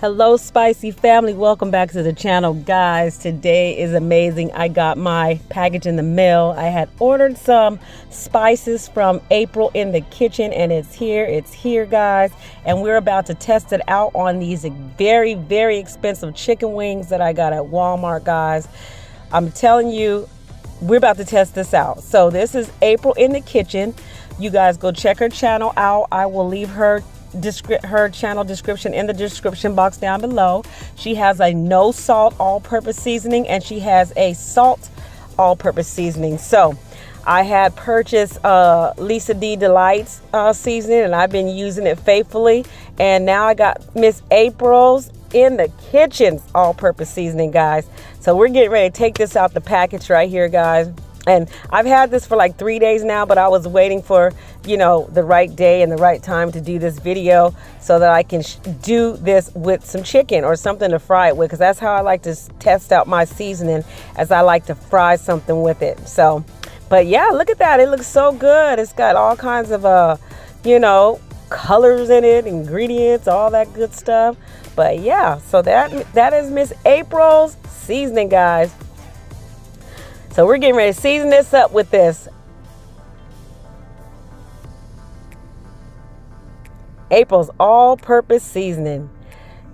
Hello spicy family, welcome back to the channel. Guys, today is amazing. I got my package in the mail. I had ordered some spices from April in the Kitchen and it's here guys, and we're about to test it out on these very, very expensive chicken wings that I got at Walmart. Guys, I'm telling you, we're about to test this out. So this is April in the Kitchen. You guys go check her channel out. I will leave her channel description in the description box down below. She has a no salt all-purpose seasoning and she has a salt all-purpose seasoning. So I had purchased Lisa's Delights seasoning and I've been using it faithfully, and now I got Miss April's in the Kitchen's all-purpose seasoning, guys. So we're getting ready to take this out the package right here, guys. And I've had this for like 3 days now, but I was waiting for, you know, the right day and the right time to do this video so that I can do this with some chicken or something to fry it with, because that's how I like to test out my seasoning, as I like to fry something with it. So, but yeah, look at that. It looks so good. It's got all kinds of, you know, colors in it, ingredients, all that good stuff. But yeah, so that is Miss April's seasoning, guys. So we're getting ready to season this up with this April's all-purpose seasoning.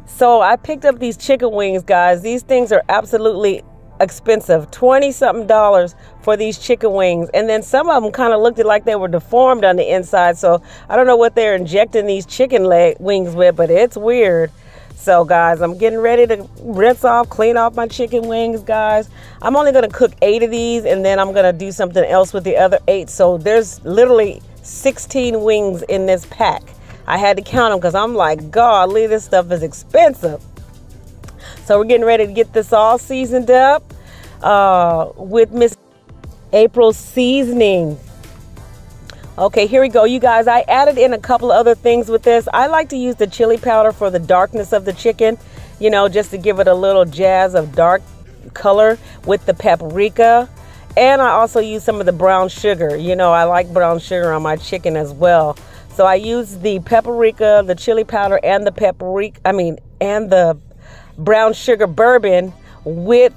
So I picked up these chicken wings, guys. These things are absolutely expensive, $20-something for these chicken wings. And then some of them kind of looked like they were deformed on the inside. So I don't know what they're injecting these chicken leg wings with, but it's weird. So guys, I'm getting ready to rinse off, clean off my chicken wings, guys. I'm only gonna cook 8 of these and then I'm gonna do something else with the other 8. So there's literally 16 wings in this pack. I had to count them because I'm like, golly, this stuff is expensive. So we're getting ready to get this all seasoned up with Miss April's seasoning. Okay, here we go, you guys. I added in a couple of other things with this. I like to use the chili powder for the darkness of the chicken, you know, just to give it a little jazz of dark color with the paprika. And I also use some of the brown sugar. You know, I like brown sugar on my chicken as well. So I use the paprika, the chili powder, and the the brown sugar bourbon with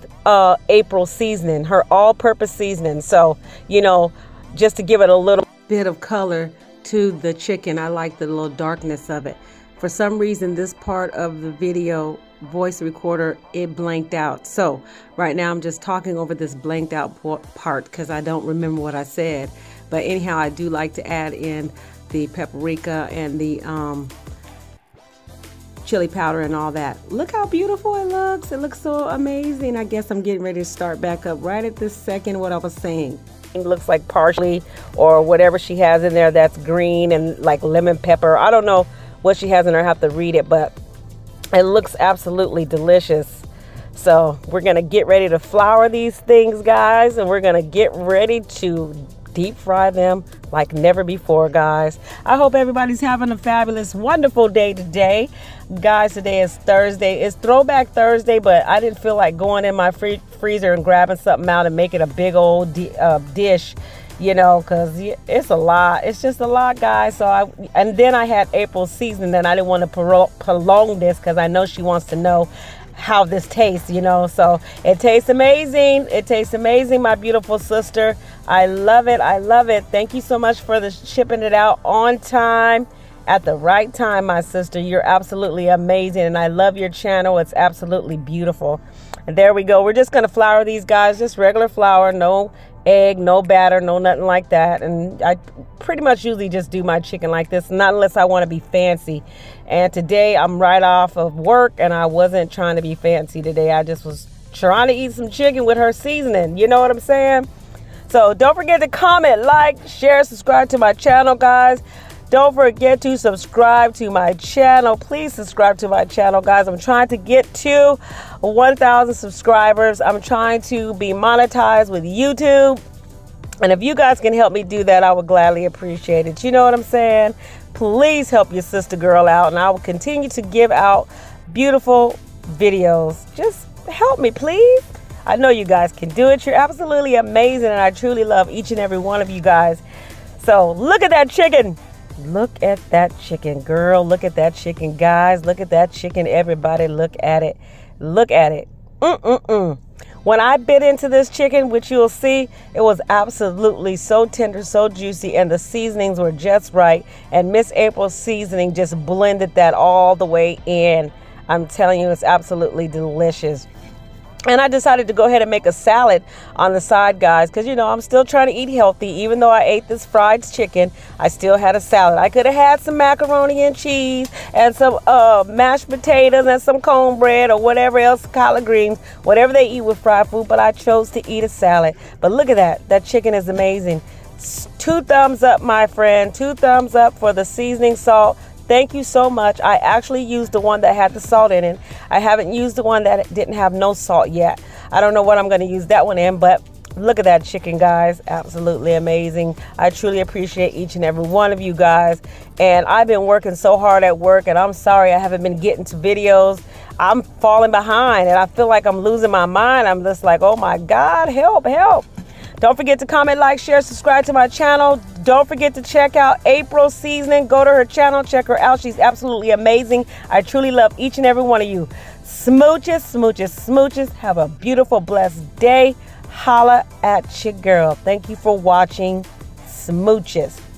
April seasoning, her all-purpose seasoning. So, you know, just to give it a little bit of color to the chicken. I like the little darkness of it. For some reason, this part of the video voice recorder, it blanked out. So right now I'm just talking over this blanked out part because I don't remember what I said. But anyhow, I do like to add in the paprika and the chili powder and all that. Look how beautiful it looks. It looks so amazing. I guess I'm getting ready to start back up right at this second what I was saying. It looks like parsley or whatever she has in there that's green, and like lemon pepper. I don't know what she has in her. I have to read it, but it looks absolutely delicious. So we're gonna get ready to flour these things, guys, and we're gonna get ready to deep fry them like never before, guys. I hope everybody's having a fabulous, wonderful day today. Guys, today is Thursday. It's Throwback Thursday, but I didn't feel like going in my freezer and grabbing something out and making a big old dish, you know, because it's a lot. It's just a lot, guys. So and then I had April's seasoning, and I didn't want to prolong this because I know she wants to know how this tastes, you know. So it tastes amazing. It tastes amazing, my beautiful sister. I love it. I love it. Thank you so much for shipping it out on time at the right time, my sister. You're absolutely amazing, and I love your channel. It's absolutely beautiful. And there we go. We're just going to flour these, guys. Just regular flour, no egg, no batter, no nothing like that. And I pretty much usually just do my chicken like this, not unless I want to be fancy. And today I'm right off of work and I wasn't trying to be fancy today. I just was trying to eat some chicken with her seasoning. You know what I'm saying? So don't forget to comment, like, share, subscribe to my channel, guys. Don't forget to subscribe to my channel. Please subscribe to my channel, guys. I'm trying to get to 1,000 subscribers. I'm trying to be monetized with YouTube. And if you guys can help me do that, I would gladly appreciate it. You know what I'm saying? Please help your sister girl out. And I will continue to give out beautiful videos. Just help me, please. I know you guys can do it. You're absolutely amazing. And I truly love each and every one of you guys. So look at that chicken. Look at that chicken, girl. Look at that chicken, guys. Look at that chicken, everybody. Look at it. Look at it. When I bit into this chicken, which you'll see, it was absolutely so tender, so juicy, and the seasonings were just right. And Miss April's seasoning just blended that all the way in. I'm telling you, it's absolutely delicious. And I decided to go ahead and make a salad on the side, guys, because, you know, I'm still trying to eat healthy. Even though I ate this fried chicken, I still had a salad. I could have had some macaroni and cheese and some mashed potatoes and some cornbread or whatever else, collard greens, whatever they eat with fried food, but I chose to eat a salad. But look at that. That chicken is amazing. Two thumbs up, my friend. Two thumbs up for the seasoning salt. Thank you so much. I actually used the one that had the salt in it. I haven't used the one that didn't have no salt yet. I don't know what I'm going to use that one in, but look at that chicken, guys. Absolutely amazing. I truly appreciate each and every one of you guys. And I've been working so hard at work, and I'm sorry I haven't been getting to videos. I'm falling behind, and I feel like I'm losing my mind. I'm just like, oh my God, help, help. Don't forget to comment, like, share, subscribe to my channel. Don't forget to check out April's seasoning. Go to her channel, check her out. She's absolutely amazing. I truly love each and every one of you. Smooches, smooches, smooches. Have a beautiful, blessed day. Holla at your girl. Thank you for watching. Smooches.